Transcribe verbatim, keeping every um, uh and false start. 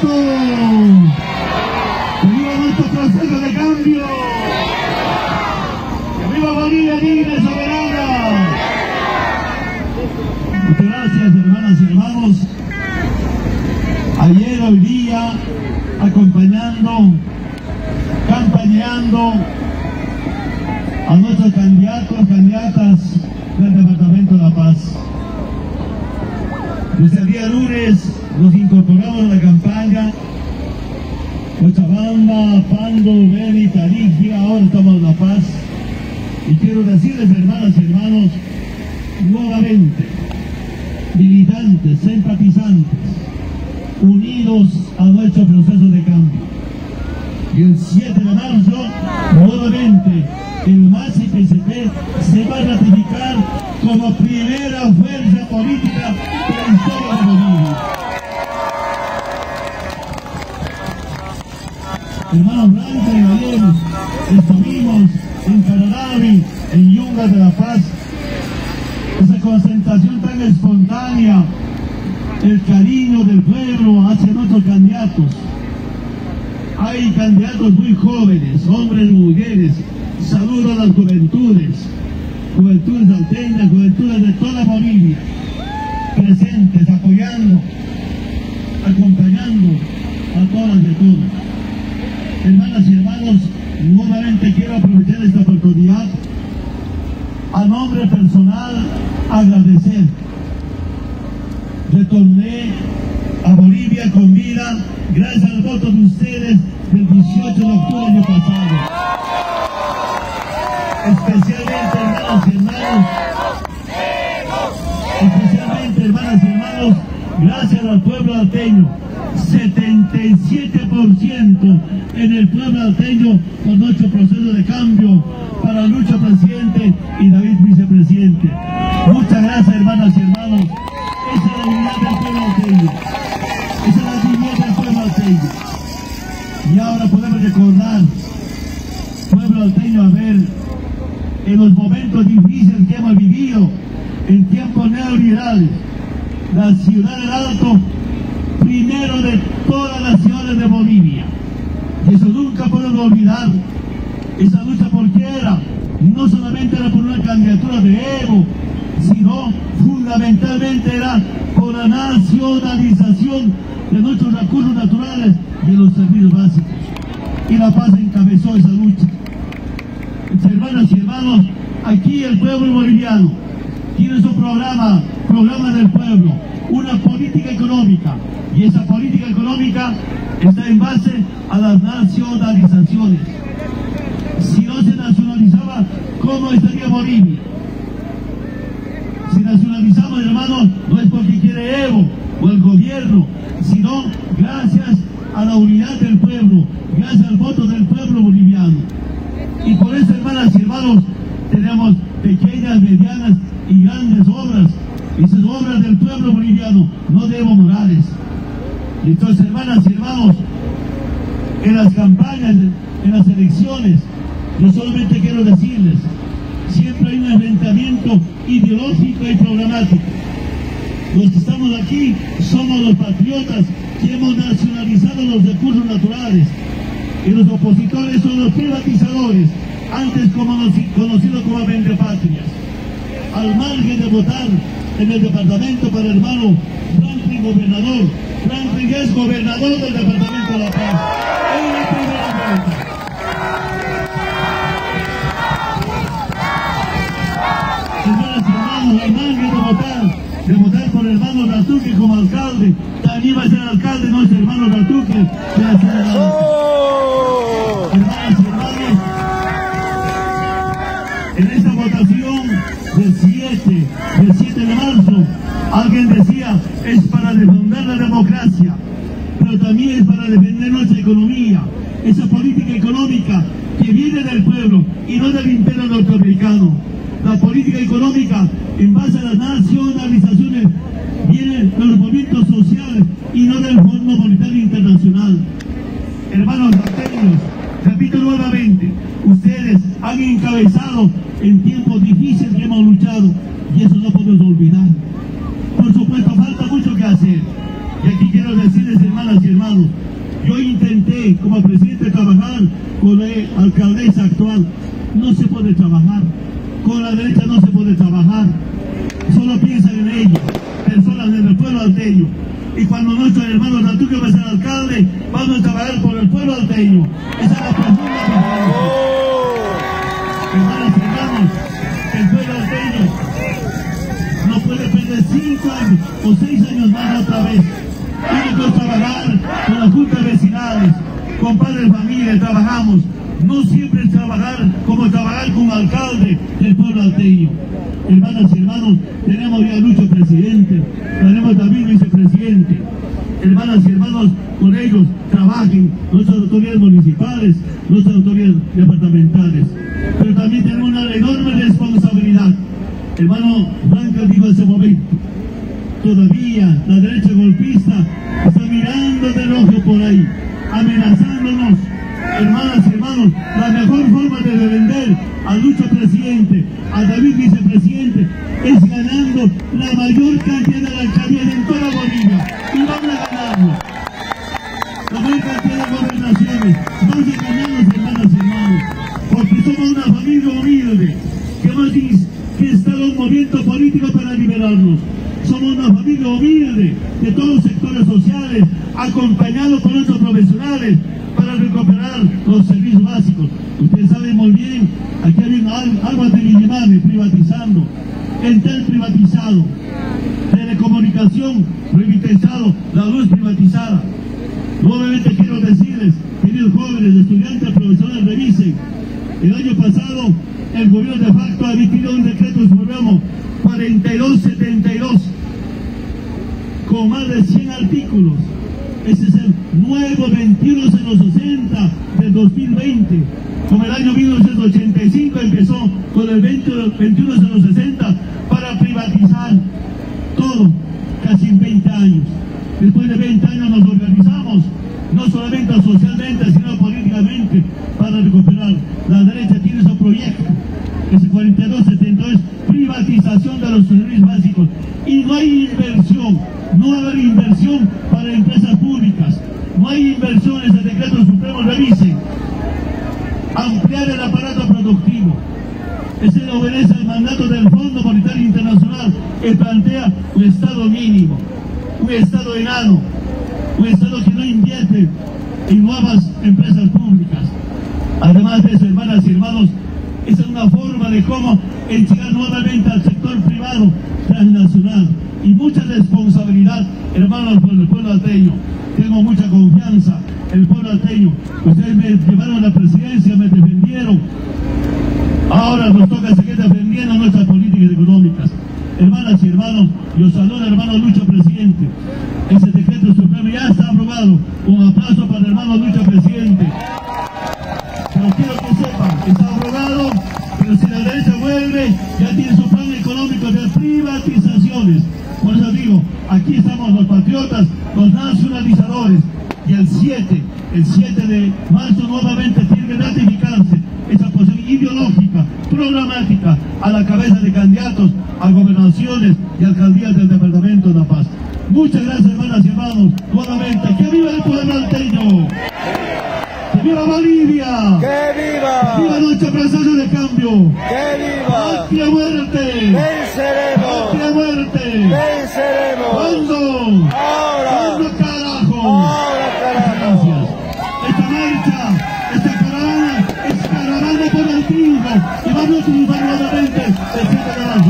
Alto! ¡Que viva nuestro proceso de cambio! ¡Que viva Bolivia digna y soberana! Muchas gracias, hermanas y hermanos. Ayer, hoy día, acompañando, campañando a nuestros candidatos, candidatas del Departamento de La Paz. Desde el día lunes nos incorporamos a la campaña, Cochabamba, Pando, Beni, Tarija, ahora estamos en La Paz. Y quiero decirles, hermanas y hermanos, nuevamente, militantes, simpatizantes, unidos a nuestro proceso de cambio. Y el siete de marzo, nuevamente, el M A S I P S P se va a ratificar como primera fuerza política de la historia de Bolivia. Hermanos Blancos y Javier, estuvimos en Caranavi, en Yungas de La Paz. Esa concentración tan espontánea, el cariño del pueblo hacia nuestros candidatos. Hay candidatos muy jóvenes, hombres y mujeres. Saludo a las juventudes, juventudes alteñas, juventudes de toda Bolivia, presentes, apoyando, acompañando a todas de todas. Hermanas y hermanos, nuevamente quiero aprovechar esta oportunidad a nombre personal agradecer. Retorné a Bolivia con vida gracias al voto de ustedes del dieciocho de octubre del año pasado. Especialmente, hermanos y hermanos, especialmente, hermanas y hermanos, gracias al pueblo alteño, setenta y siete por ciento en el pueblo alteño por nuestro proceso de cambio para Lucho presidente y David vicepresidente. Muchas gracias, hermanas y hermanos. Esa es la dignidad del pueblo alteño. Esa es la dignidad del pueblo alteño. Y ahora podemos recordar, pueblo alteño, a ver, en los momentos difíciles que hemos vivido, en tiempos neoliberales, la ciudad del Alto, primero de todas las ciudades de Bolivia. Y eso nunca podemos olvidar. Esa lucha porque era, no solamente era por una candidatura de Evo, sino fundamentalmente era por la nacionalización de nuestros recursos naturales, de los servicios básicos. Y La Paz encabezó esa lucha. Hermanas y hermanos, aquí el pueblo boliviano tiene su programa, programa del pueblo, una política económica, y esa política económica está en base a las nacionalizaciones. Si no se nacionalizaba, ¿cómo estaría Bolivia? Si nacionalizamos, hermanos, no es porque quiere Evo o el gobierno, sino gracias a la unidad del pueblo, gracias al voto del pueblo boliviano. Y por eso, hermanas y hermanos, tenemos pequeñas, medianas y grandes obras. Esas obras del pueblo boliviano, no de Evo Morales. Entonces, hermanas y hermanos, en las campañas, en las elecciones, yo solamente quiero decirles, siempre hay un enfrentamiento ideológico y programático. Los que estamos aquí somos los patriotas que hemos nacionalizado los recursos naturales. Y los opositores son los privatizadores, antes conocidos como vendepatrias. Al margen de votar en el departamento para el hermano Franklin gobernador, Franklin es gobernador del departamento de La Paz. En la primera vuelta. Señoras y hermanos, al margen de votar, de votar por el hermano Antuqueo como alcalde, también va a ser alcalde nuestro hermano Antuqueo, que va a ser alcalde. El siete de marzo, alguien decía, es para defender la democracia, pero también es para defender nuestra economía, esa política económica que viene del pueblo y no del imperio norteamericano. La política económica, en base a las nacionalizaciones, viene de los movimientos sociales y no del Fondo Monetario Internacional. Hermanos norteños, repito nuevamente, ustedes han encabezado en tiempos difíciles que hemos luchado, y eso no podemos olvidar. Por supuesto, falta mucho que hacer. Y aquí quiero decirles, hermanas y hermanos, hoy como presidente trabajar con la alcaldesa actual. No se puede trabajar. Con la derecha no se puede trabajar. Solo piensan en ellos, personas del pueblo alteño. Y cuando nuestros hermanos de Antuqueo va a ser alcalde, vamos a trabajar por el pueblo alteño. Esa es la profunda preocupación. Hermanos hermanos, el pueblo alteño no puede perder cinco años o seis años más otra vez. Tiene que trabajar con las juntas vecinales, con padres de familia, trabajamos. No siempre es trabajar como trabajar con alcalde del pueblo alteño. Hermanas y hermanos, tenemos ya a Lucho presidente, tenemos a David vicepresidente. Hermanas y hermanos, con ellos trabajen nuestras autoridades municipales, nuestras autoridades departamentales. Pero también tenemos una enorme responsabilidad. Hermano Franklin dijo en ese momento, todavía la derecha golpista está mirando de ojo por ahí, amenazándonos. Hermanas y hermanos, la mejor forma de defender a Lucho presidente, a David vicepresidente, es ganando la mayor cantidad de alcaldías en toda Bolivia. Y vamos a ganarlo. La mayor cantidad de gobernaciones. Vamos a ganarnos, hermanas y hermanos. Porque somos una familia humilde que hemos instado un movimiento político para liberarnos. Somos una familia humilde de todos los sectores sociales, acompañados por nuestros profesionales, para recuperar los servicios básicos. Ustedes saben muy bien, aquí hay aguas de Villimane privatizando, ENTEL privatizado, telecomunicación privatizado, la luz privatizada. Nuevamente quiero decirles, queridos jóvenes, estudiantes, profesores, revisen. El año pasado el gobierno de facto ha emitido un decreto en su programa cuarenta y dos setenta y dos con más de cien artículos. Ese es el nuevo veintiuno sesenta del dos mil veinte. Como el año mil novecientos ochenta y cinco empezó con el veintiuno sesenta para privatizar todo, casi en veinte años. Después de veinte años nos organizamos, no solamente socialmente, sino políticamente, para recuperar. La derecha tiene su proyecto, ese cuarenta y dos setenta y dos, privatización de los servicios básicos. Y no hay inversión, no va a haber inversión para empresas públicas. No hay inversión en ese decreto supremo, revisen. Ampliar el aparato productivo. Ese obedece al mandato del Fondo Monetario Internacional, que plantea un Estado mínimo, un Estado enano, un Estado que no invierte en nuevas empresas públicas. Además de eso, hermanas y hermanos, esa es una forma de cómo enchicar nuevamente al sector privado transnacional. Y mucha responsabilidad, hermanos, por el pueblo alteño. Tengo mucha confianza en el pueblo alteño. Ustedes me llevaron a la presidencia, me defendieron. Ahora nos toca seguir defendiendo nuestras políticas económicas. Hermanas y hermanos, yo saludo al hermano Lucho presidente. Ese decreto supremo ya está aprobado. Un aplauso para el hermano Lucho presidente. Pero quiero que sepan, está aprobado, pero si la derecha vuelve, ya tiene su plan económico de privatizaciones. Por eso digo, aquí estamos los patriotas, los nacionalizadores. Y el siete, el siete de marzo nuevamente tiene que ratificarse esa posición ideológica, programática, a la cabeza de candidatos a gobernaciones y alcaldías del departamento de La Paz. Muchas gracias, hermanas y hermanos, nuevamente. ¡Que viva el pueblo alteño! ¡Que viva Bolivia! ¡Que viva! ¡Viva nuestro proceso de cambio! ¡Que viva! ¡Patria muerte! ¡Venceremos! ¡Patria muerte! ¡Venceremos! ¿Cuándo? ¡Ahora! ¿Cuándo carajo? ¡Ahora carajo! Gracias. Esta marcha, esta caravana, es caravana por el triunfo. Y vamos a triunfar nuevamente el siete de marzo.